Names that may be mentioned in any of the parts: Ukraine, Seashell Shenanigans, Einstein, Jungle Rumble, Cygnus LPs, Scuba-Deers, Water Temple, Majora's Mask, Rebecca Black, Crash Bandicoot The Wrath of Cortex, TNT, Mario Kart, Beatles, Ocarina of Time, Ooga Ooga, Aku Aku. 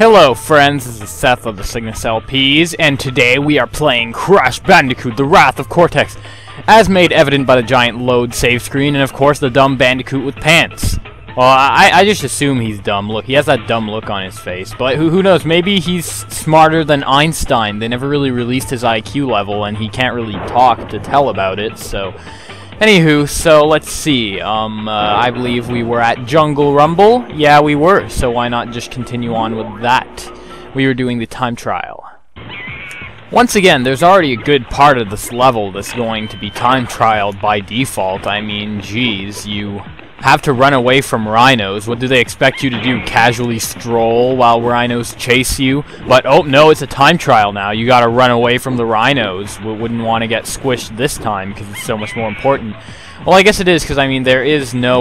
Hello friends, this is Seth of the Cygnus LPs, and today we are playing Crash Bandicoot The Wrath of Cortex, as made evident by the giant load save screen and of course the dumb Bandicoot with pants. Well, I just assume he's dumb. Look, he has that dumb look on his face, but who knows, maybe he's smarter than Einstein. They never really released his IQ level and he can't really talk to tell about it, so... Anywho, so let's see, I believe we were at Jungle Rumble. Yeah, we were, so why not just continue on with that? We were doing the time trial. Once again, there's already a good part of this level that's going to be time trialed by default. I mean, geez, you have to run away from rhinos. What do they expect you to do, casually stroll while rhinos chase you? But, oh no, it's a time trial now. You gotta run away from the rhinos. We wouldn't want to get squished this time, because it's so much more important. Well, I guess it is, because, I mean, there is no,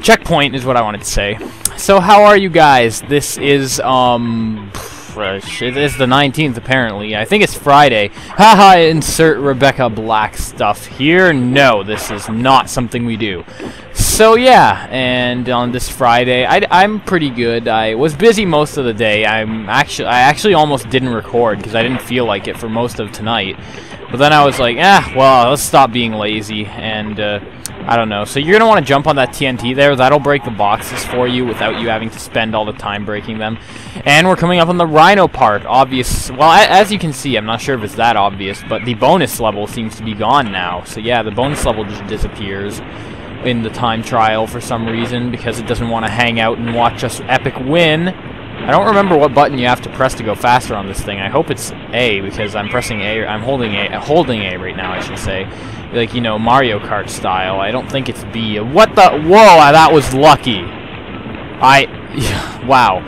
checkpoint is what I wanted to say. So, how are you guys? This is, it's the 19th, apparently. I think it's Friday. Haha, insert Rebecca Black stuff here. No, this is not something we do. So, yeah, and on this Friday, I'm pretty good. I was busy most of the day. I actually almost didn't record because I didn't feel like it for most of tonight. But then I was like, well, let's stop being lazy, and, I don't know. So you're going to want to jump on that TNT there. That'll break the boxes for you without you having to spend all the time breaking them. And we're coming up on the Rhino part. Obvious. Well, as you can see, I'm not sure if it's that obvious, but the bonus level seems to be gone now. So yeah, the bonus level just disappears in the time trial for some reason because it doesn't want to hang out and watch us epic win. I don't remember what button you have to press to go faster on this thing. I hope it's A, because I'm pressing A, I'm holding A right now, I should say. Like, you know, Mario Kart style. I don't think it's B. What the? Whoa, that was lucky. Wow.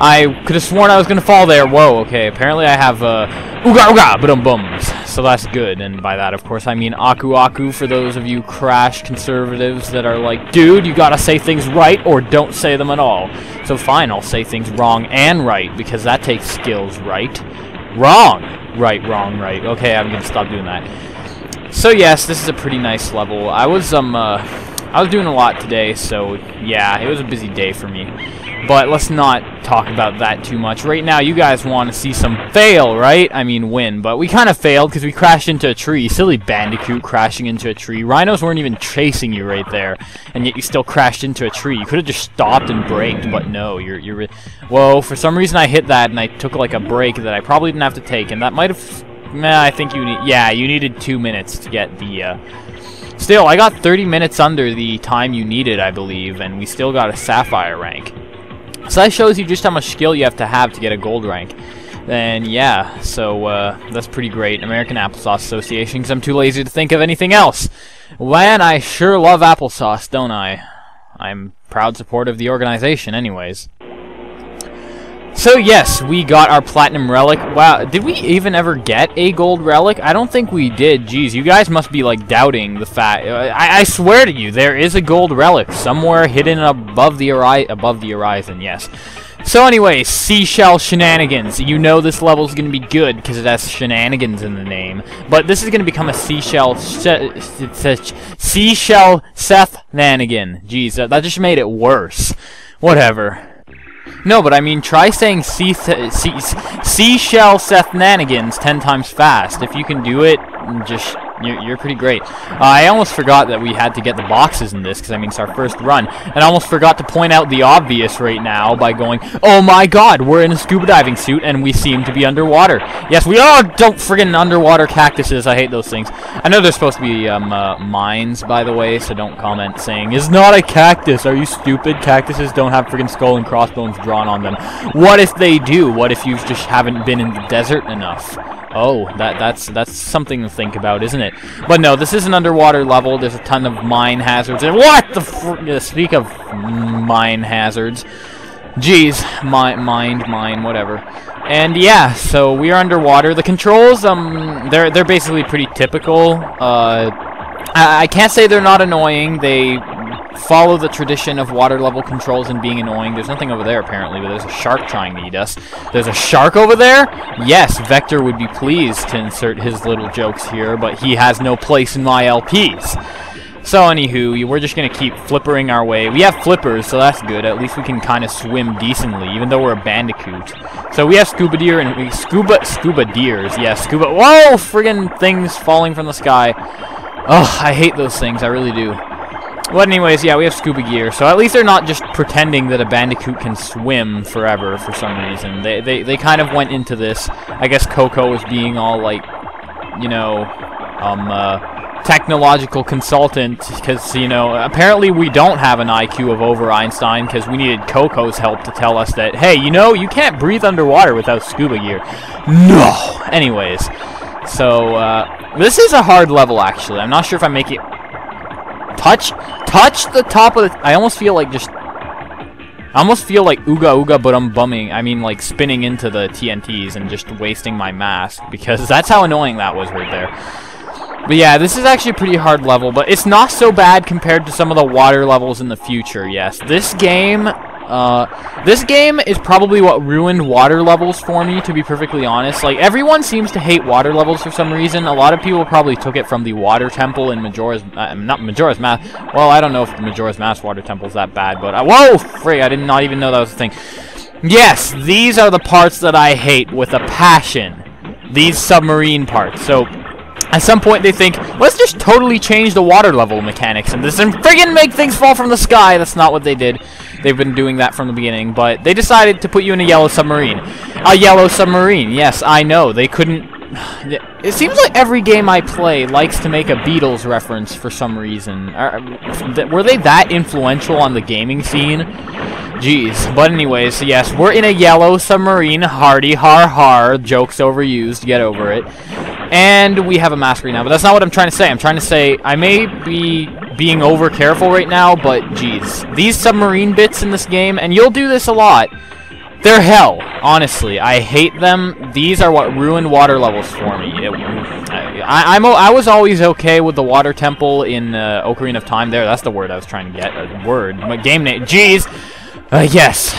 I could have sworn I was going to fall there. Whoa, okay. Apparently I have, ooga ooga, ba-dum-bums. So that's good. And by that, of course, I mean aku aku for those of you Crash conservatives that are like, dude, you gotta say things right or don't say them at all. So fine, I'll say things wrong and right, because that takes skills, right? Wrong! Right, wrong, right. Okay, I'm gonna stop doing that. So yes, this is a pretty nice level. I was doing a lot today, so yeah, it was a busy day for me. But let's not talk about that too much. Right now, you guys want to see some fail, right? I mean win, but we kind of failed because we crashed into a tree. Silly Bandicoot crashing into a tree. Rhinos weren't even chasing you right there, and yet you still crashed into a tree. You could have just stopped and braked, but no, you're... Whoa, for some reason I hit that, and I took like a break that I probably didn't have to take, and that might have... Nah, I think you need... Yeah, you needed 2 minutes to get the... Still, I got 30 minutes under the time you needed, I believe, and we still got a Sapphire rank. So that shows you just how much skill you have to get a gold rank. And yeah, so that's pretty great. American Applesauce Association, because I'm too lazy to think of anything else. Man, I sure love applesauce, don't I? I'm proud supporter of the organization anyways. So yes, we got our platinum relic. Wow, did we even ever get a gold relic? I don't think we did. Jeez, you guys must be like doubting the fact. I swear to you, there is a gold relic somewhere hidden above the horizon. Yes. So anyway, Seashell Shenanigans. You know this level's gonna be good because it has shenanigans in the name. But this is gonna become a Seashell Seth Nanigan. Jeez, that just made it worse. Whatever. No, but I mean, try saying Seashell Seth Nanigans 10 times fast. If you can do it, just you're pretty great. I almost forgot that we had to get the boxes in this, because I mean, it's our first run. And I almost forgot to point out the obvious right now by going, oh my god, we're in a scuba diving suit and we seem to be underwater. Yes, we are! Don't friggin' underwater cactuses, I hate those things. I know there's supposed to be mines, by the way, so don't comment saying, it's not a cactus, are you stupid? Cactuses don't have friggin' skull and crossbones drawn on them. What if they do? What if you just haven't been in the desert enough? Oh, that's something to think about, isn't it? But no, this is an underwater level. There's a ton of mine hazards. And what the fr- speak of mine hazards. Jeez, mine, whatever. And yeah, so we are underwater. The controls, they're basically pretty typical. I can't say they're not annoying. They follow the tradition of water level controls and being annoying. There's nothing over there, apparently, but there's a shark trying to eat us. There's a shark over there? Yes, Vector would be pleased to insert his little jokes here, but he has no place in my LPs. So anywho, we're just gonna keep flippering our way. We have flippers, so that's good. At least we can kind of swim decently, even though we're a bandicoot. So we have Scuba-Deer and we Scuba-Deers. Yeah, Scuba. Whoa, friggin' things falling from the sky. Oh, I hate those things. I really do. Well, anyways, yeah, we have scuba gear, so at least they're not just pretending that a bandicoot can swim forever for some reason. They kind of went into this. I guess Coco was being all, like, you know, technological consultant, because, you know, apparently we don't have an IQ of over Einstein, because we needed Coco's help to tell us that, hey, you know, you can't breathe underwater without scuba gear. No! Anyways, so, this is a hard level, actually. I'm not sure if I make it... Touch the top of the... I almost feel like ooga ooga, but I'm bumming. I mean, like, spinning into the TNTs and just wasting my mask, because that's how annoying that was right there. But yeah, this is actually a pretty hard level, but it's not so bad compared to some of the water levels in the future, yes. This game is probably what ruined water levels for me, to be perfectly honest. Like, everyone seems to hate water levels for some reason. A lot of people probably took it from the Water Temple in not Majora's Mask. Well, I don't know if Majora's Mask Water Temple is that bad, but whoa, frig! I did not even know that was a thing. Yes, these are the parts that I hate with a passion. These submarine parts. So, at some point they think, let's just totally change the water level mechanics in this and friggin' make things fall from the sky. That's not what they did. They've been doing that from the beginning, but they decided to put you in a yellow submarine. A yellow submarine, yes, I know. They couldn't... It seems like every game I play likes to make a Beatles reference for some reason. Were they that influential on the gaming scene? Jeez. But anyways, yes, we're in a yellow submarine. Hardy har har. Joke's overused. Get over it. And we have a mask right now, but that's not what I'm trying to say. I'm trying to say I may be being over careful right now, but geez, these submarine bits in this game, and you'll do this a lot, they're hell. Honestly, I hate them. These are what ruined water levels for me. I was always okay with the Water Temple in Ocarina of Time. There, that's the word I was trying to get. My game name. Geez. Yes.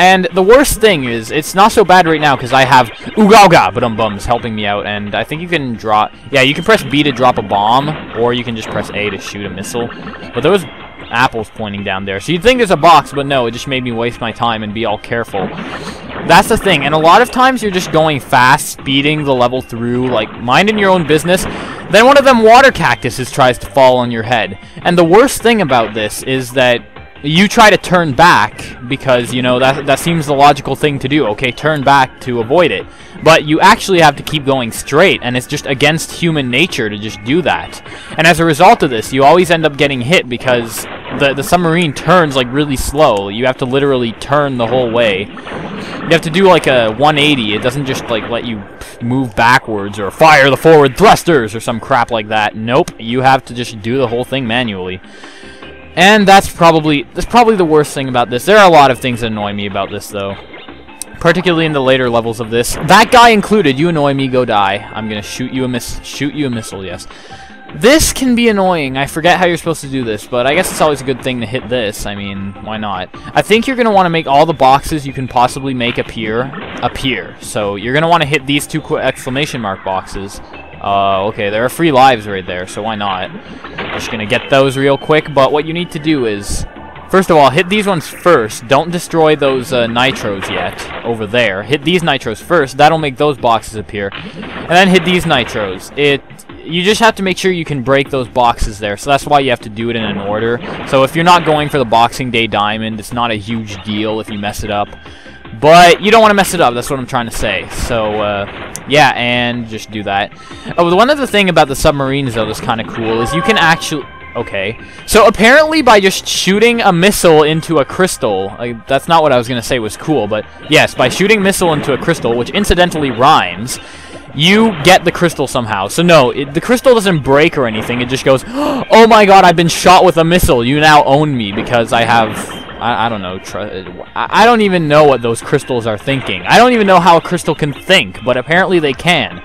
And the worst thing is, it's not so bad right now because I have Ooga Ooga Badum-Bums helping me out, and I think you can drop... Yeah, you can press B to drop a bomb, or you can just press A to shoot a missile. But there was apples pointing down there, so you'd think there's a box, but no, it just made me waste my time and be all careful. That's the thing, and a lot of times you're just going fast, speeding the level through, like, minding your own business. Then one of them water cactuses tries to fall on your head. And the worst thing about this is that you try to turn back because, you know, that seems the logical thing to do. Okay, turn back to avoid it. But you actually have to keep going straight, and it's just against human nature to just do that. And as a result of this, you always end up getting hit because the submarine turns, like, really slow. You have to literally turn the whole way. You have to do, like, a 180. It doesn't just, like, let you move backwards or fire the forward thrusters or some crap like that. Nope, you have to just do the whole thing manually. And that's probably the worst thing about this. There are a lot of things that annoy me about this, though. Particularly in the later levels of this. That guy included. You annoy me, go die. I'm gonna shoot you a missile, yes. This can be annoying. I forget how you're supposed to do this, but I guess it's always a good thing to hit this. I mean, why not? I think you're gonna want to make all the boxes you can possibly make appear. So you're gonna want to hit these two exclamation mark boxes. Okay, there are free lives right there, so why not? Just gonna get those real quick, but what you need to do is, first of all, hit these ones first. Don't destroy those nitros yet, over there. Hit these nitros first, that'll make those boxes appear. And then hit these nitros. You just have to make sure you can break those boxes there, so that's why you have to do it in an order. So if you're not going for the Boxing Day Diamond, it's not a huge deal if you mess it up. But you don't want to mess it up, that's what I'm trying to say. So, yeah, and just do that. Oh, one other thing about the submarines, though, that's kind of cool, is you can actually... Okay. So, apparently, by just shooting a missile into a crystal... that's not what I was going to say was cool, but... Yes, by shooting a missile into a crystal, which incidentally rhymes... You get the crystal somehow. So no, the crystal doesn't break or anything. It just goes, oh my god, I've been shot with a missile. You now own me because I have... I don't know. I don't even know what those crystals are thinking. I don't even know how a crystal can think, but apparently they can.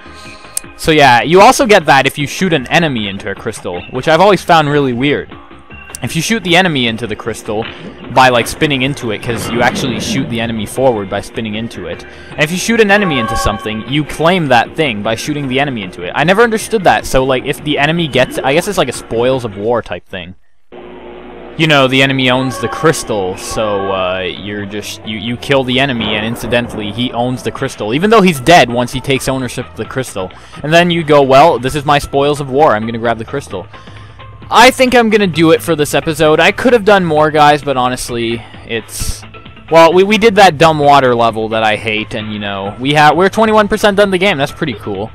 So yeah, you also get that if you shoot an enemy into a crystal, which I've always found really weird. If you shoot the enemy into the crystal by, like, spinning into it, because you actually shoot the enemy forward by spinning into it, and if you shoot an enemy into something, you claim that thing by shooting the enemy into it. I never understood that, so, like, if the enemy gets... I guess it's like a spoils of war type thing. You know, the enemy owns the crystal, so, you're just... You kill the enemy, and incidentally, he owns the crystal, even though he's dead once he takes ownership of the crystal. And then you go, well, this is my spoils of war, I'm gonna grab the crystal. I think I'm gonna do it for this episode. I could have done more, guys, but honestly, it's... Well, we did that dumb water level that I hate, and, you know, we're 21% done the game. That's pretty cool.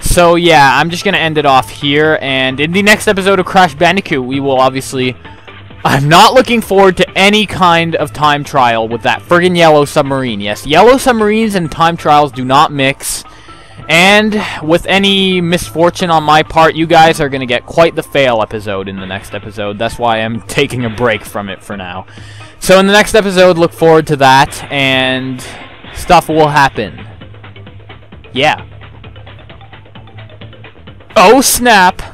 So, yeah, I'm just gonna end it off here, and in the next episode of Crash Bandicoot, we will obviously... I'm not looking forward to any kind of time trial with that friggin' yellow submarine. Yes, yellow submarines and time trials do not mix. And with any misfortune on my part, you guys are going to get quite the fail episode in the next episode. That's why I'm taking a break from it for now. So in the next episode, look forward to that, and stuff will happen. Yeah. Oh, snap!